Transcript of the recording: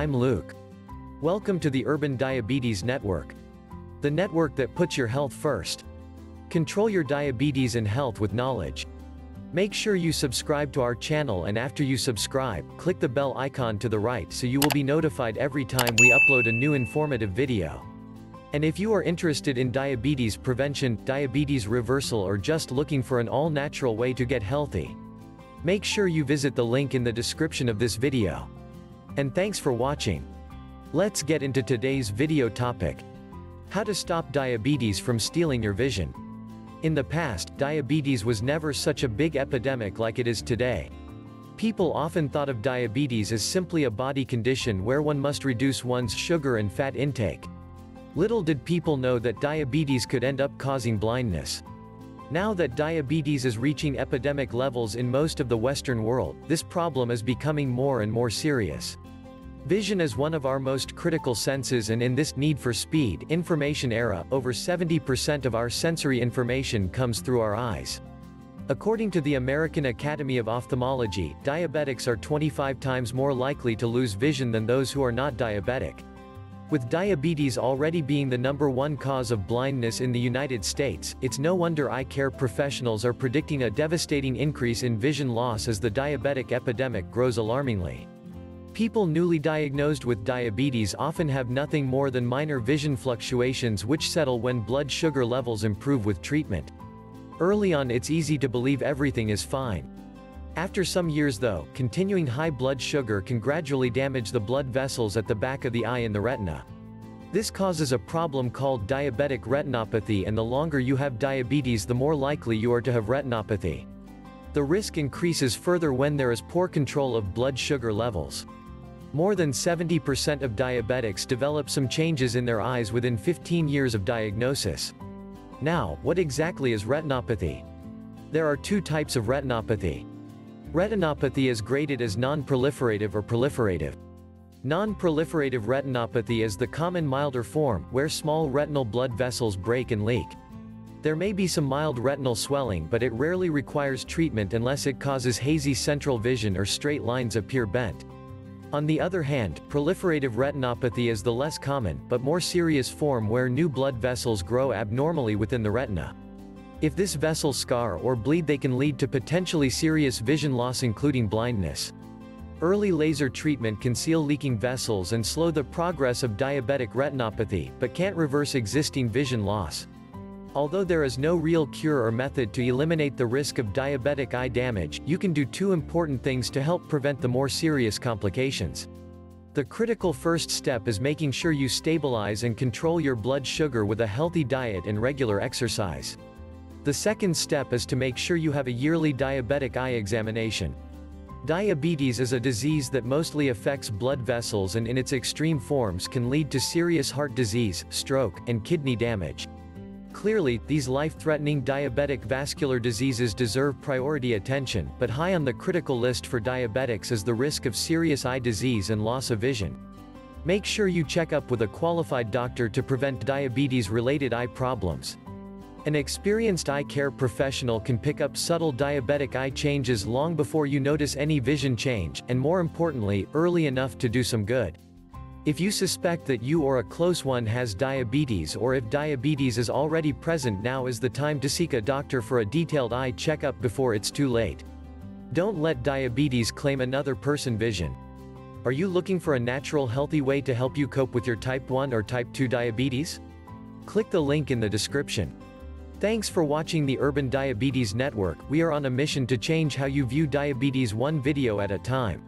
I'm Luke. Welcome to the Urban Diabetes Network, the network that puts your health first. Control your diabetes and health with knowledge. Make sure you subscribe to our channel, and after you subscribe, click the bell icon to the right so you will be notified every time we upload a new informative video. And if you are interested in diabetes prevention, diabetes reversal, or just looking for an all-natural way to get healthy, make sure you visit the link in the description of this video. And thanks for watching. Let's get into today's video topic: how to stop diabetes from stealing your vision. In the past, diabetes was never such a big epidemic like it is today. People often thought of diabetes as simply a body condition where one must reduce one's sugar and fat intake. Little did people know that diabetes could end up causing blindness. Now that diabetes is reaching epidemic levels in most of the Western world, this problem is becoming more and more serious. Vision is one of our most critical senses, and in this need-for-speed information era, over 70% of our sensory information comes through our eyes. According to the American Academy of Ophthalmology, diabetics are 25 times more likely to lose vision than those who are not diabetic. With diabetes already being the #1 cause of blindness in the United States, it's no wonder eye care professionals are predicting a devastating increase in vision loss as the diabetic epidemic grows alarmingly. People newly diagnosed with diabetes often have nothing more than minor vision fluctuations which settle when blood sugar levels improve with treatment. Early on, it's easy to believe everything is fine. After some years though, continuing high blood sugar can gradually damage the blood vessels at the back of the eye in the retina. This causes a problem called diabetic retinopathy, and the longer you have diabetes, the more likely you are to have retinopathy. The risk increases further when there is poor control of blood sugar levels. More than 70% of diabetics develop some changes in their eyes within 15 years of diagnosis. Now, what exactly is retinopathy? There are two types of retinopathy. Retinopathy is graded as non-proliferative or proliferative. Non-proliferative retinopathy is the common milder form, where small retinal blood vessels break and leak. There may be some mild retinal swelling, but it rarely requires treatment unless it causes hazy central vision or straight lines appear bent. On the other hand, proliferative retinopathy is the less common, but more serious form, where new blood vessels grow abnormally within the retina. If this vessel scar or bleed, they can lead to potentially serious vision loss, including blindness. Early laser treatment can seal leaking vessels and slow the progress of diabetic retinopathy, but can't reverse existing vision loss. Although there is no real cure or method to eliminate the risk of diabetic eye damage, you can do two important things to help prevent the more serious complications. The critical first step is making sure you stabilize and control your blood sugar with a healthy diet and regular exercise. The second step is to make sure you have a yearly diabetic eye examination. Diabetes is a disease that mostly affects blood vessels, and in its extreme forms can lead to serious heart disease, stroke, and kidney damage. Clearly, these life-threatening diabetic vascular diseases deserve priority attention, but high on the critical list for diabetics is the risk of serious eye disease and loss of vision. Make sure you check up with a qualified doctor to prevent diabetes-related eye problems. An experienced eye care professional can pick up subtle diabetic eye changes long before you notice any vision change, and more importantly, early enough to do some good. If you suspect that you or a close one has diabetes, or if diabetes is already present, now is the time to seek a doctor for a detailed eye checkup before it's too late. Don't let diabetes claim another person's vision. Are you looking for a natural, healthy way to help you cope with your type 1 or type 2 diabetes? Click the link in the description. Thanks for watching the Urban Diabetes Network. We are on a mission to change how you view diabetes, one video at a time.